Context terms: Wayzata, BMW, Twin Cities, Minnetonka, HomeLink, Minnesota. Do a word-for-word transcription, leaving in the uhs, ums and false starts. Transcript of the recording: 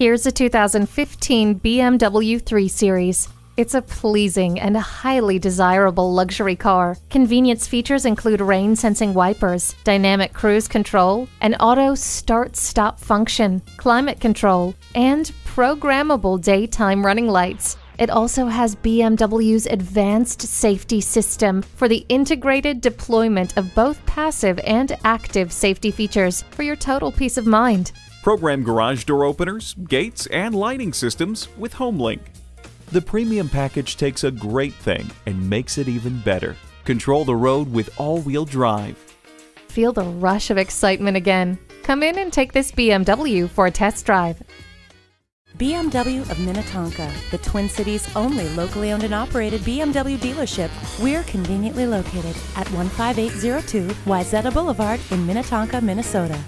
Here's a two thousand fifteen B M W three series. It's a pleasing and highly desirable luxury car. Convenience features include rain-sensing wipers, dynamic cruise control, an auto start-stop function, climate control, and programmable daytime running lights. It also has B M W's advanced safety system for the integrated deployment of both passive and active safety features for your total peace of mind. Program garage door openers, gates, and lighting systems with HomeLink. The premium package takes a great thing and makes it even better. Control the road with all-wheel drive. Feel the rush of excitement again. Come in and take this B M W for a test drive. B M W of Minnetonka, the Twin Cities' only locally owned and operated B M W dealership. We're conveniently located at one five eight zero two Wayzata Boulevard in Minnetonka, Minnesota.